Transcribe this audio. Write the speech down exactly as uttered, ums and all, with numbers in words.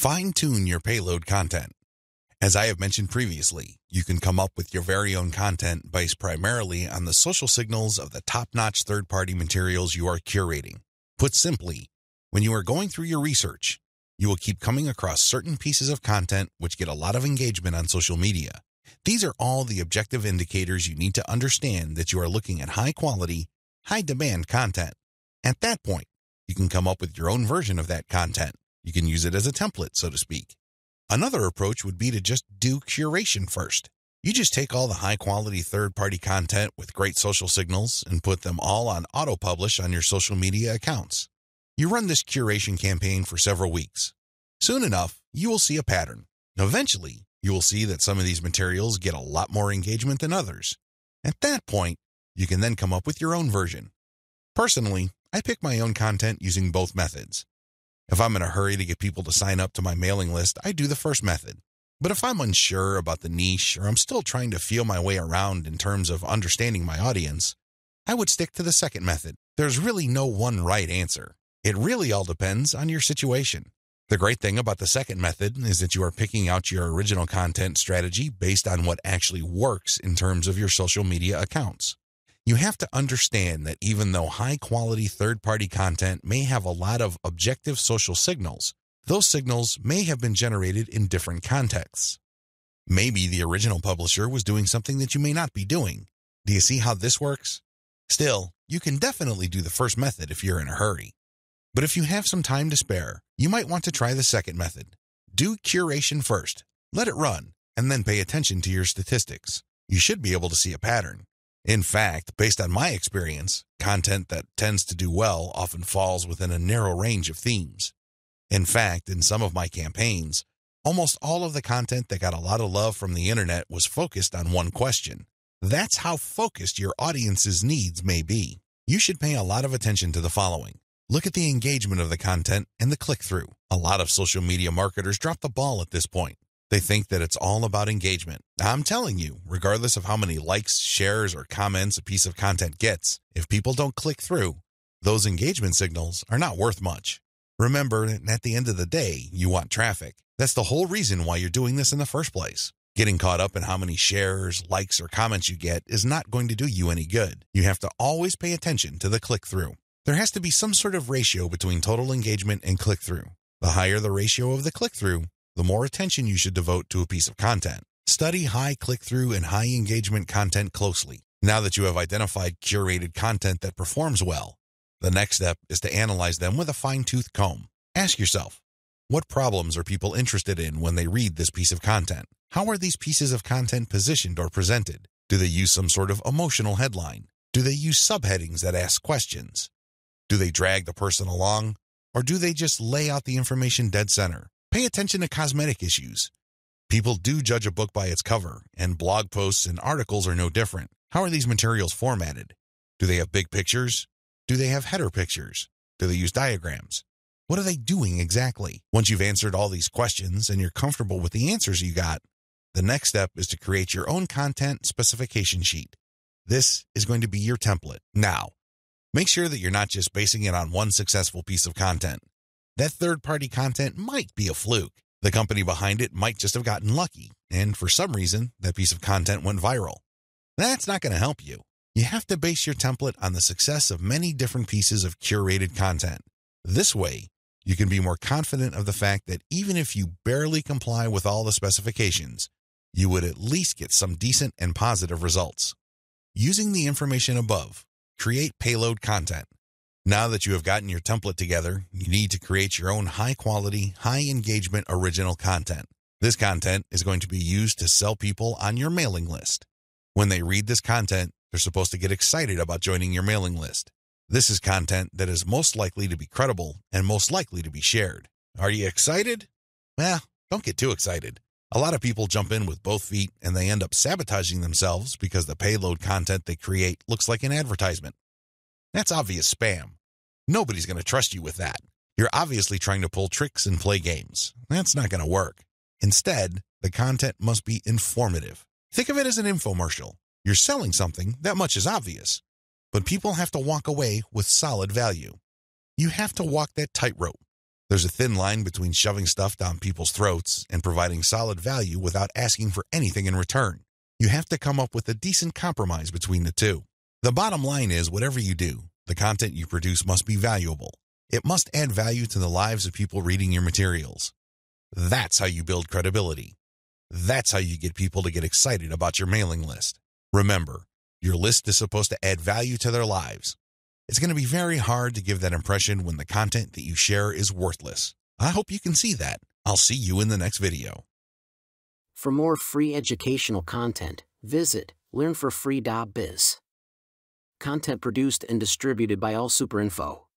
Fine-tune your payload content. As I have mentioned previously, you can come up with your very own content based primarily on the social signals of the top-notch third-party materials you are curating. Put simply, when you are going through your research, you will keep coming across certain pieces of content which get a lot of engagement on social media. These are all the objective indicators you need to understand that you are looking at high-quality, high-demand content. At that point, you can come up with your own version of that content. You can use it as a template, so to speak. Another approach would be to just do curation first. You just take all the high-quality third-party content with great social signals and put them all on auto-publish on your social media accounts. You run this curation campaign for several weeks. Soon enough, you will see a pattern. Eventually, you will see that some of these materials get a lot more engagement than others. At that point, you can then come up with your own version. Personally, I pick my own content using both methods. If I'm in a hurry to get people to sign up to my mailing list, I do the first method. But if I'm unsure about the niche or I'm still trying to feel my way around in terms of understanding my audience, I would stick to the second method. There's really no one right answer. It really all depends on your situation. The great thing about the second method is that you are picking out your original content strategy based on what actually works in terms of your social media accounts. You have to understand that even though high-quality third-party content may have a lot of objective social signals, those signals may have been generated in different contexts. Maybe the original publisher was doing something that you may not be doing. Do you see how this works? Still, you can definitely do the first method if you're in a hurry. But if you have some time to spare, you might want to try the second method. Do curation first, let it run, and then pay attention to your statistics. You should be able to see a pattern. In fact, based on my experience, content that tends to do well often falls within a narrow range of themes. In fact, in some of my campaigns, almost all of the content that got a lot of love from the internet was focused on one question. That's how focused your audience's needs may be. You should pay a lot of attention to the following. Look at the engagement of the content and the click-through. A lot of social media marketers drop the ball at this point. They think that it's all about engagement. I'm telling you, regardless of how many likes, shares, or comments a piece of content gets, if people don't click through, those engagement signals are not worth much. Remember, at the end of the day, you want traffic. That's the whole reason why you're doing this in the first place. Getting caught up in how many shares, likes, or comments you get is not going to do you any good. You have to always pay attention to the click-through. There has to be some sort of ratio between total engagement and click-through. The higher the ratio of the click-through, the more attention you should devote to a piece of content. Study high click-through and high engagement content closely. Now that you have identified curated content that performs well, the next step is to analyze them with a fine-tooth comb. Ask yourself, what problems are people interested in when they read this piece of content? How are these pieces of content positioned or presented? Do they use some sort of emotional headline? Do they use subheadings that ask questions? Do they drag the person along? Or do they just lay out the information dead center? Pay attention to cosmetic issues. People do judge a book by its cover, and blog posts and articles are no different. How are these materials formatted? Do they have big pictures? Do they have header pictures? Do they use diagrams? What are they doing exactly? Once you've answered all these questions and you're comfortable with the answers you got, the next step is to create your own content specification sheet. This is going to be your template. Now, make sure that you're not just basing it on one successful piece of content. That third-party content might be a fluke. The company behind it might just have gotten lucky, and for some reason, that piece of content went viral. That's not going to help you. You have to base your template on the success of many different pieces of curated content. This way, you can be more confident of the fact that even if you barely comply with all the specifications, you would at least get some decent and positive results. Using the information above, create payload content. Now that you have gotten your template together, you need to create your own high-quality, high-engagement original content. This content is going to be used to sell people on your mailing list. When they read this content, they're supposed to get excited about joining your mailing list. This is content that is most likely to be credible and most likely to be shared. Are you excited? Well, don't get too excited. A lot of people jump in with both feet and they end up sabotaging themselves because the payload content they create looks like an advertisement. That's obvious spam. Nobody's going to trust you with that. You're obviously trying to pull tricks and play games. That's not going to work. Instead, the content must be informative. Think of it as an infomercial. You're selling something, that much is obvious. But people have to walk away with solid value. You have to walk that tightrope. There's a thin line between shoving stuff down people's throats and providing solid value without asking for anything in return. You have to come up with a decent compromise between the two. The bottom line is, whatever you do, the content you produce must be valuable. It must add value to the lives of people reading your materials. That's how you build credibility. That's how you get people to get excited about your mailing list. Remember, your list is supposed to add value to their lives. It's going to be very hard to give that impression when the content that you share is worthless. I hope you can see that. I'll see you in the next video. For more free educational content, visit learn for free dot biz. Content produced and distributed by AllSuperInfo.